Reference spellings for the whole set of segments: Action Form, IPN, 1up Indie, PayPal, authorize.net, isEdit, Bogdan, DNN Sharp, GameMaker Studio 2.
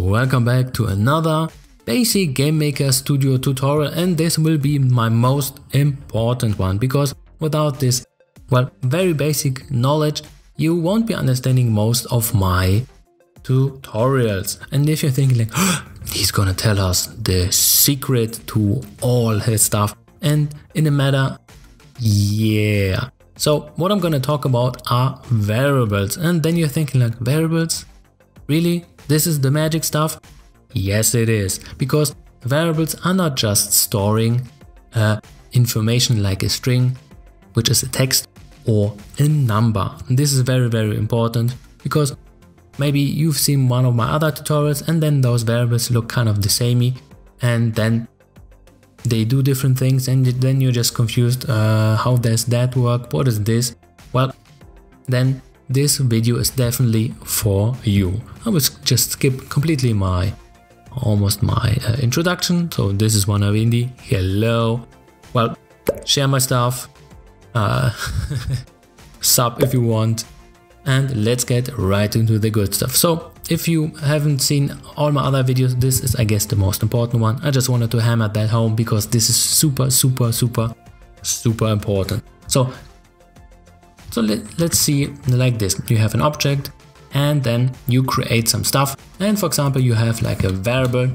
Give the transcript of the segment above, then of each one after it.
Welcome back to another basic GameMaker Studio tutorial, and this will be my most important one, because without this, well, very basic knowledge, you won't be understanding most of my tutorials. And if you're thinking like, oh, he's gonna tell us the secret to all his stuff, and in a matter, yeah. So what I'm gonna talk about are variables, and then you're thinking like, variables? Really? This is the magic stuff? Yes, it is, because variables are not just storing information like a string, which is a text, or a number. And this is very, very important, because maybe you've seen one of my other tutorials and then those variables look kind of the samey, and then they do different things, and then you're just confused, how does that work, what is this? Well, then this video is definitely for you. I will just skip completely my introduction. So this is 1up Indie, hello. Well, share my stuff, sub if you want, and let's get right into the good stuff. So if you haven't seen all my other videos, this is I guess the most important one. I just wanted to hammer that home because this is super important. So let's see, like this, you have an object and then you create some stuff, and for example you have like a variable,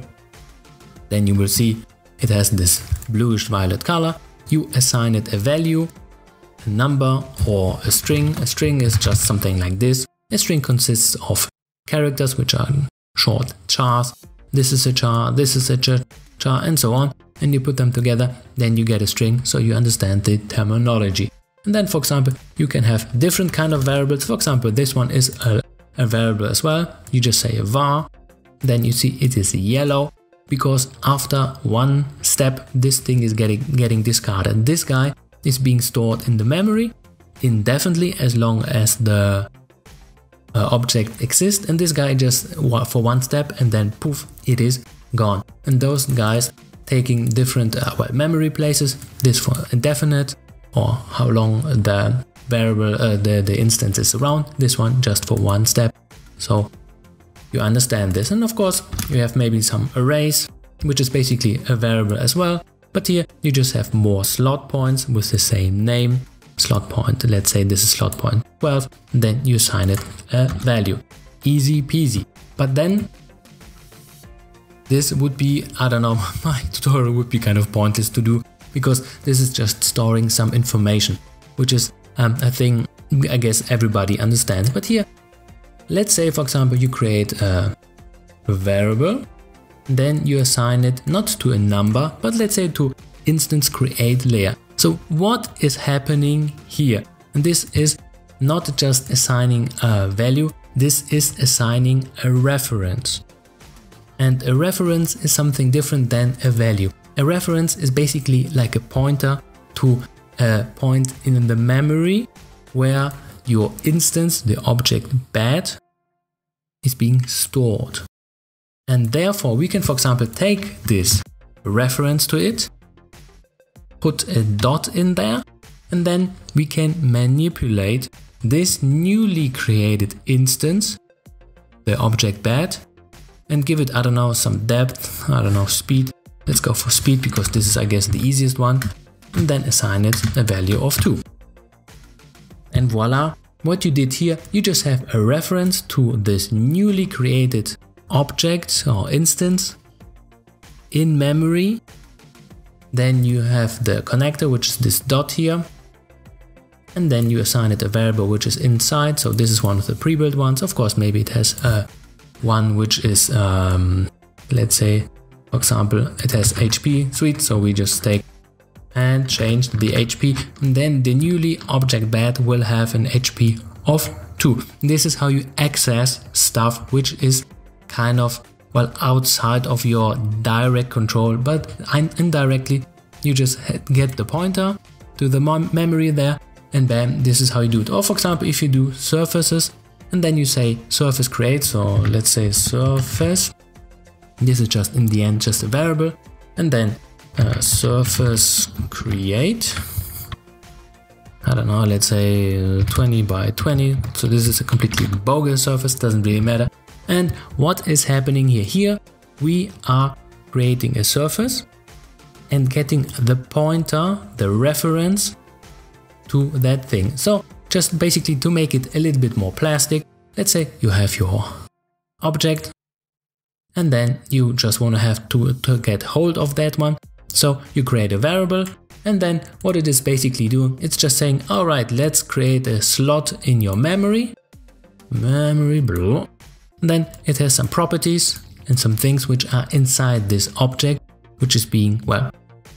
then you will see it has this bluish violet color. You assign it a value, a number or a string. A string is just something like this. A string consists of characters, which are short chars. This is a char, this is a char, and so on. And you put them together, then you get a string, so you understand the terminology. And then, for example, you can have different kind of variables. For example, this one is a variable as well. You just say a var, then you see it is yellow, because after one step, this thing is getting discarded. This guy is being stored in the memory indefinitely as long as the object exists, and this guy just for one step, and then poof, it is gone. And those guys taking different memory places, this for indefinite, or how long the variable, the instance is around, this one just for one step. So you understand this. And of course you have maybe some arrays, which is basically a variable as well, but here you just have more slot points with the same name. Slot point, let's say this is slot point 12, then you assign it a value. Easy peasy. But then this would be, I don't know, my tutorial would be kind of pointless to do, because this is just storing some information, which is a thing I guess everybody understands. But here, let's say for example you create a variable, then you assign it not to a number, but let's say to instance create layer. So what is happening here? And this is not just assigning a value, this is assigning a reference. And a reference is something different than a value. A reference is basically like a pointer to a point in the memory where your instance, the object bat, is being stored. And therefore we can, for example, take this reference to it, put a dot in there, and then we can manipulate this newly created instance, the object bat, and give it, I don't know, some depth, I don't know, speed. Let's go for speed, because this is I guess the easiest one, and then assign it a value of 2. And voila, what you did here, you just have a reference to this newly created object or instance in memory. Then you have the connector, which is this dot here, and then you assign it a variable which is inside. So this is one of the pre-built ones. Of course, maybe it has one which is, let's say, for example, it has HP, sweet. So we just take and change the HP, and then the newly object bat will have an HP of 2. This is how you access stuff which is kind of, well, outside of your direct control, but indirectly you just get the pointer to the memory there, and bam, this is how you do it. Or for example, if you do surfaces, and then you say surface create, so let's say surface, this is just in the end just a variable, and then surface create, I don't know, let's say 20 by 20, so this is a completely bogus surface, doesn't really matter. And what is happening here? Here we are creating a surface and getting the pointer, the reference to that thing. So just basically to make it a little bit more plastic, let's say you have your object and then you just want to have to get hold of that one. So you create a variable, and then what it is basically doing, it's just saying, all right, let's create a slot in your memory, blah. And then it has some properties and some things which are inside this object, which is being, well,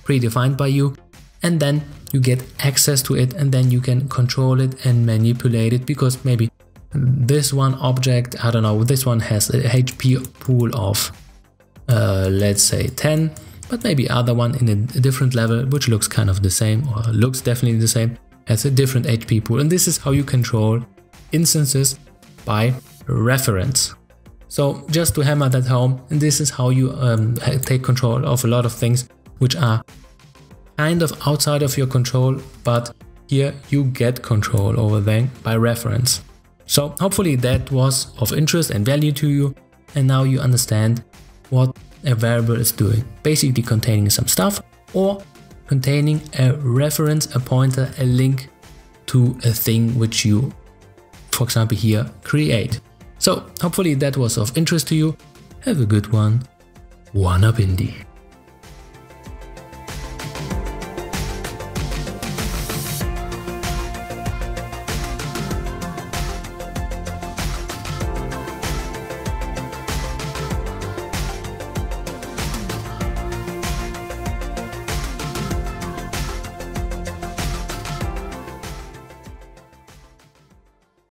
predefined by you. And then you get access to it, and then you can control it and manipulate it, because maybe this one object, I don't know, this one has a HP pool of, let's say 10, but maybe other one in a different level, which looks kind of the same, or looks definitely the same, has a different HP pool. And this is how you control instances by reference. So just to hammer that home, and this is how you take control of a lot of things which are kind of outside of your control, but here you get control over them by reference. So hopefully that was of interest and value to you, and now you understand what a variable is doing, basically containing some stuff or containing a reference, a pointer, a link to a thing which you, for example here, create. So hopefully that was of interest to you. Have a good one. 1up Indie.